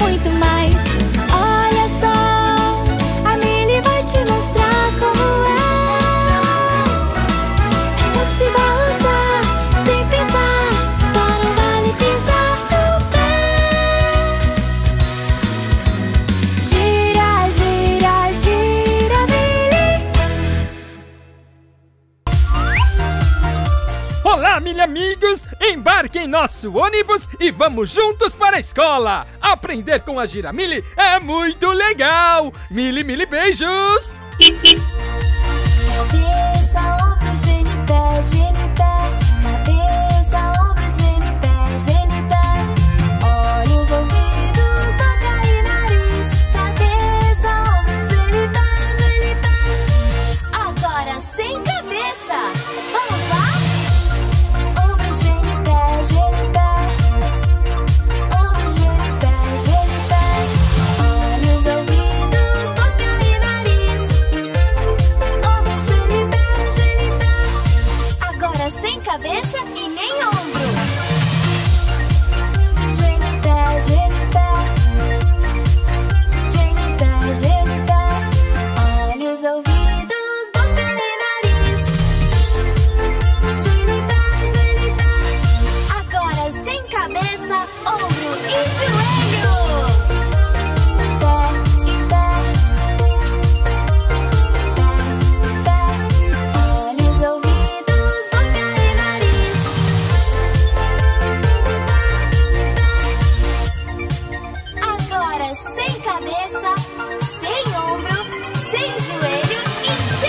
muito mais. Olha só, a Mille vai te mostrar como é. É só se balançar, sem pensar, só não vale pisar no pé. Gira, gira, gira, Mille. Olá, Mille amigos! Embarque em nosso ônibus e vamos juntos para a escola! Aprender com a Giramille é muito legal! Mille, Mille, beijos! Cabeça, ombros, joelho, pé, joelho, pé. Cabeça, ombros, joelho, pé, joelho, pé. Olhos, ouvidos, boca e nariz. Cabeça, ombros, joelho, pé, joelho, pé. Agora sem cabeça! Vamos lá! Joelho, pé, ombros, joelho, pé, joelho, pé. Olhos, ouvidos, boca e nariz. Ombros, joelho, pé, joelho, pé. Agora sem cabeça e nem ombro. Joelho, pé, joelho, pé. Joelho, pé, joelho, pé. Olhos, ouvidos, boca e nariz. Joelho, pé. Sem cabeça, ombro e joelho. Pé e pé. Pé e pé. Olhos, ouvidos, boca e nariz. Pé, pé. Agora sem cabeça, sem ombro, sem joelho e sem pé.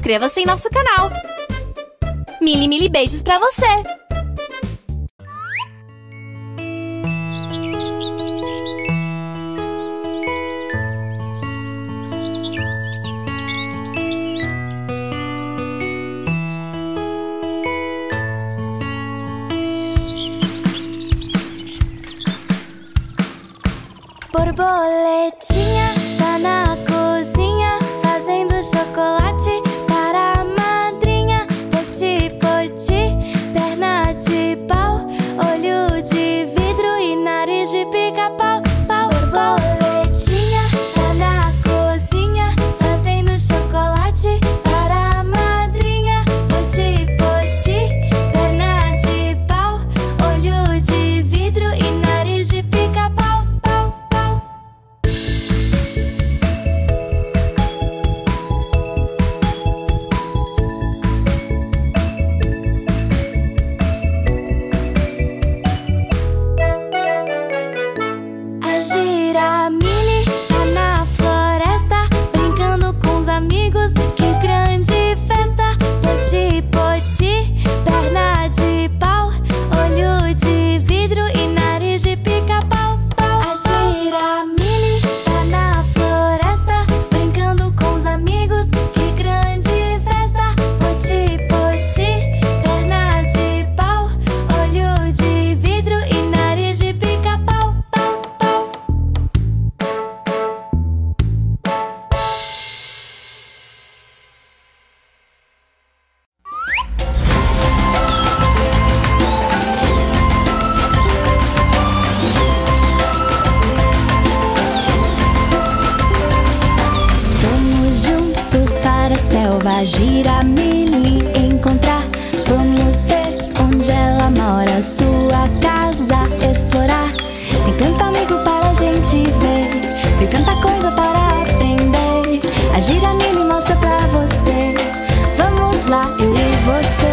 Inscreva-se em nosso canal. Mille, Mille, beijos pra você! Borboletinha tá na cozinha fazendo chocolate. nova Giramille encontrar. Vamos ver onde ela mora, sua casa explorar. Tem tanto amigo para a gente ver, tem tanta coisa para aprender. A Giramille mostra pra você. Vamos lá, eu e você.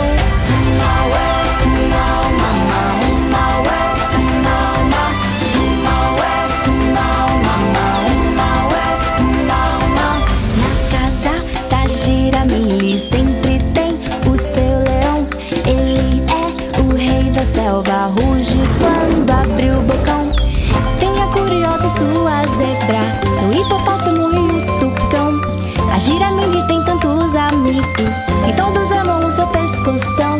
Giramille sempre tem o seu leão. Ele é o rei da selva, ruge quando abre o bocão. Tem a curiosa sua zebra, seu hipopótamo e o tucão. A Giramille tem tantos amigos e todos amam o seu pescoção.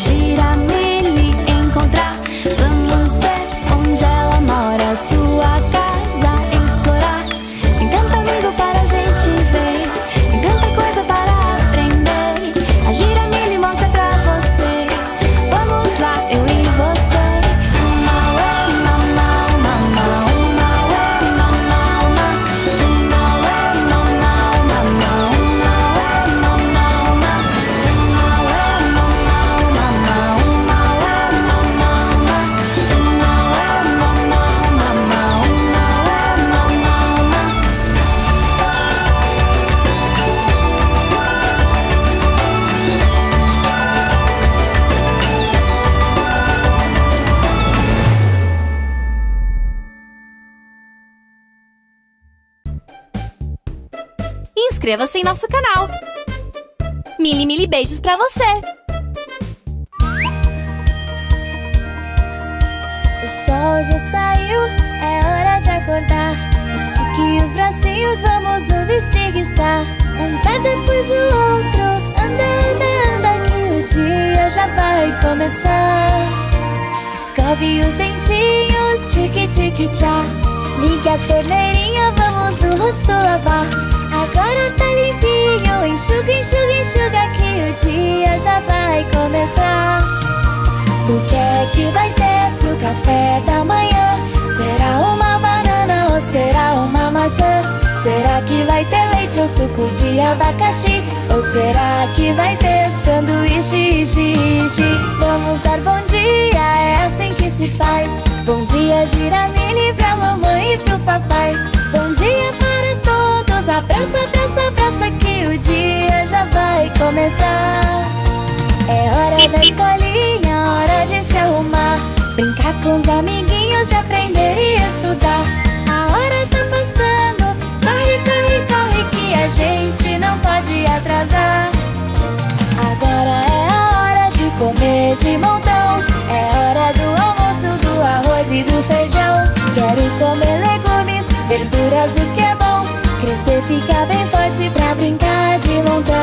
Giramille encontrar. Vamos ver onde ela mora, sua casa explorar. Tem tanto amigo para a gente ver, tem tanta coisa para aprender. A Giramille mostra pra você. Vamos lá, eu e você. Inscreva-se em nosso canal. Mille, mille beijos pra você! O sol já saiu, é hora de acordar. Estique os bracinhos, vamos nos espreguiçar. Um pé depois do outro, anda, anda, anda, que o dia já vai começar. Escove os dentinhos, tique, tique, tchá. Ligue a torneirinha, vamos o rosto lavar. Agora tá limpinho, enxuga, enxuga, enxuga, que o dia já vai começar. O que é que vai ter pro café da manhã? Será uma banana ou será uma maçã? Será que vai ter leite ou suco de abacaxi? Ou será que vai ter sanduíche, xixi? Vamos dar bom dia, é assim que se faz. Bom dia, Giramille, pra mamãe e pro papai. Bom dia para todos. Abraça, abraça, abraça, que o dia já vai começar. É hora da escolinha, hora de se arrumar, brincar com os amiguinhos, de aprender e estudar. A hora tá passando, corre, corre, corre, que a gente não pode atrasar. Agora é a hora de comer de montão, é hora do almoço, do arroz e do feijão. Quero comer legumes, verduras, o que é bom. Crescer, ficar bem forte pra brincar de montão.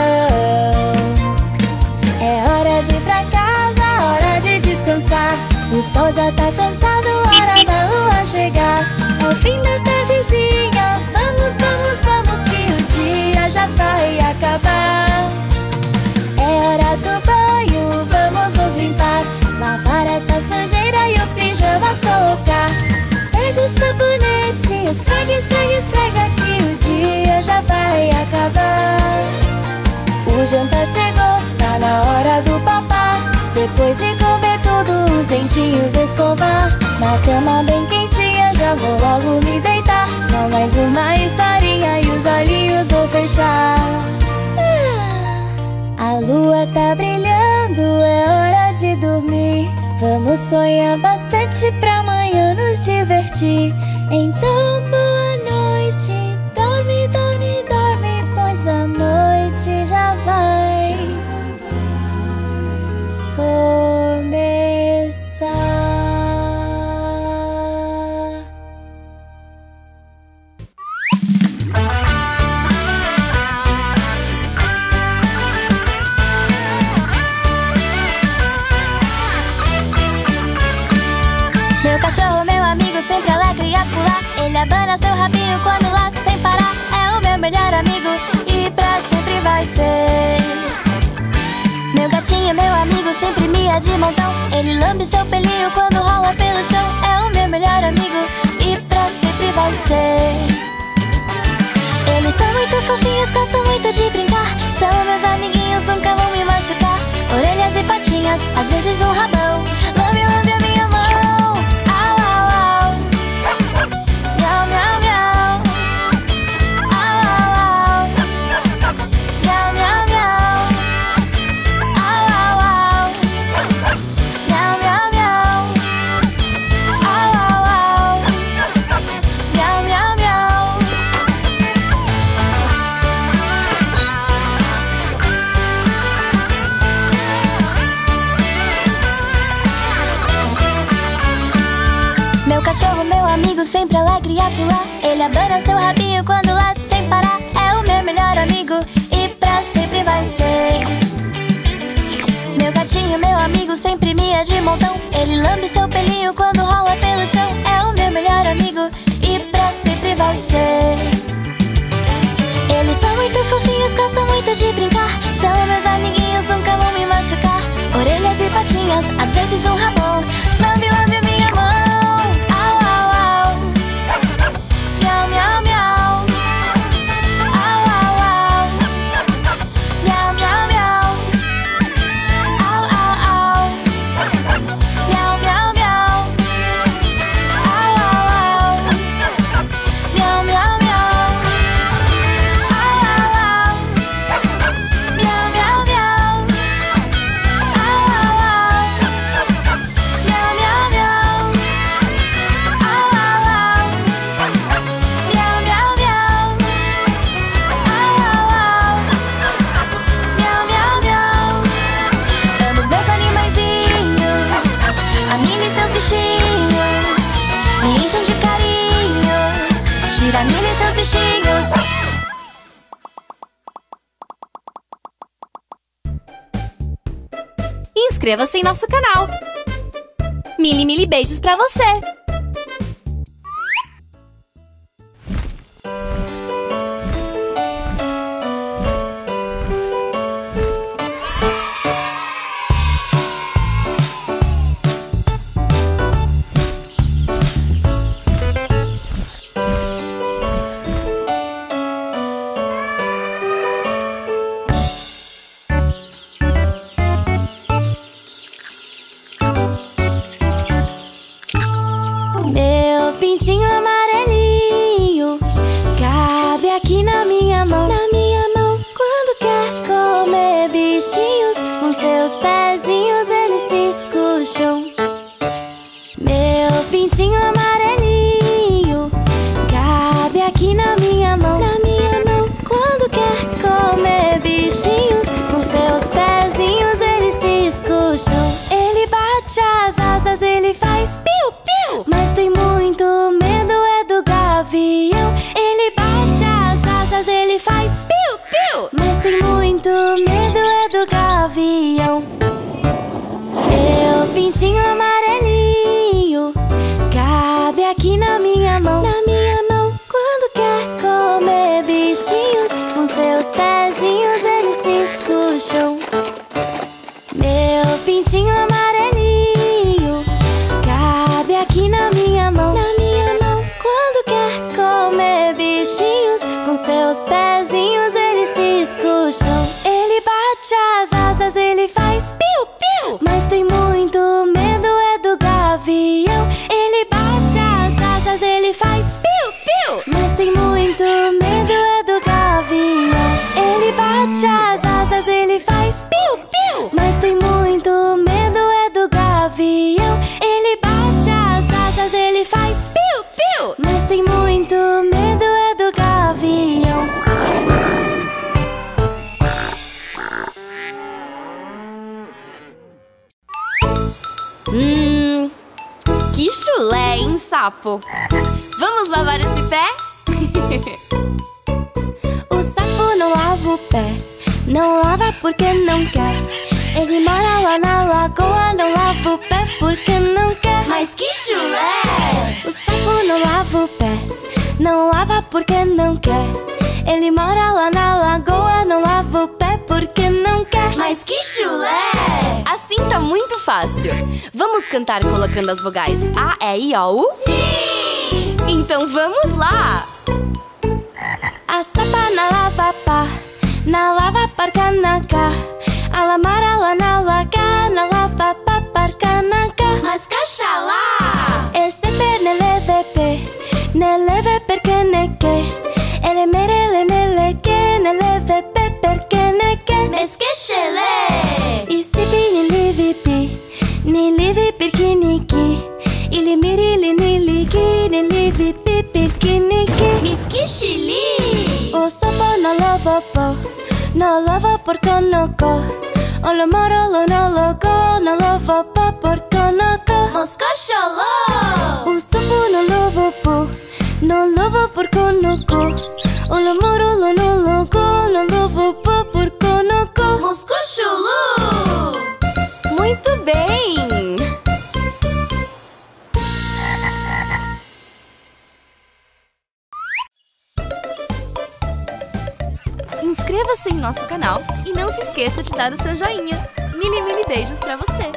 É hora de ir pra casa, hora de descansar. O sol já tá cansado, hora da lua chegar. É o fim da tardezinha, vamos, vamos, vamos, que o dia já vai acabar. É hora do banho, vamos nos limpar, lavar essa sujeira e o pijama colocar. Pega o sabonete, esfrega, esfrega, esfrega, que o dia já vai acabar. O jantar chegou, está na hora do papá. Depois de comer tudo, os dentinhos escovar. Na cama bem quentinha, já vou logo me deitar. Só mais uma historinha e os olhinhos vou fechar. A lua tá brilhando, é hora de dormir. Vamos sonhar bastante pra amanhã nos divertir. Então boa noite, dorme, dorme, dorme, pois a noite já vai começar. abana seu rabinho quando late sem parar. É o meu melhor amigo e pra sempre vai ser. Meu gatinho, meu amigo, sempre mia de montão. Ele lambe seu pelinho quando rola pelo chão. É o meu melhor amigo e pra sempre vai ser. Eles são muito fofinhos, gostam muito de brincar. São meus amiguinhos, nunca vão me machucar. Orelhas e patinhas, às vezes um rabão. Lambe, lambe a minha mão. Au, au, au. Miau, miau, miau. Au, au, au. Miau, miau, miau. Au, au, au. Miau, miau, miau. Au, au, au. Miau, miau, miau. Cachorro, meu amigo, sempre alegre a pular. Ele abana seu rabinho quando late sem parar. É o meu melhor amigo e pra sempre vai ser. Meu gatinho, meu amigo, sempre mia de montão. Ele lambe seu pelinho quando rola pelo chão. É o meu melhor amigo e pra sempre vai ser. Eles são muito fofinhos, gostam muito de brincar. São meus amiguinhos, nunca vão me machucar. Orelhas e patinhas, às vezes um rabão. Lambe, lambe a minha mão. Miau, miau, miau. Au, au, au. Miau, miau, miau. Au, au, au. Miau, miau, miau. Au, au, au. Miau, miau, miau. Au, au, au. Miau, miau, miau. Au, au, au. Miau, miau, miau. Au, au, au. De carinho, Giramille e seus bichinhos. Inscreva-se em nosso canal. Mille, mille beijos pra você! Que chulé, hein, sapo? Vamos lavar esse pé? O sapo não lava o pé. Não lava porque não quer. Ele mora lá na lagoa. Não lava o pé porque não quer. Mas que chulé! O sapo não lava o pé. Não lava porque não quer. Ele mora lá na lagoa. Não lava o pé porque não quer. Mas que chulé! Assim tá muito fácil. Vamos cantar colocando as vogais A, E, I, O, U? Sim! Então vamos lá! A sapa na lava pá, na lava parca na cá. A lamara lá na laga, na lava pá parca na cá. Mas caxalá! Esse pernele VP. Neleve perché ne che. Ele merele nele che. Neleve pe perché ne che. Meschescele. I sipi ni livi pi. Ni livi perché ni chi. Ili mirili ni lighi. Ni livi pi perché ni chi. Mischiscili. O sopo no lavo po. No lavo porco no co. O lo moro lo no lo go. No lavo po porco no co. Moscosciolo. O sopo no lavo po. No lavo porco no co. O lo moro lo no lo go. No lavo po porco no co. Moscochulu. Muito bem! Inscreva-se em nosso canal e não se esqueça de dar o seu joinha. Mil e mil beijos pra você!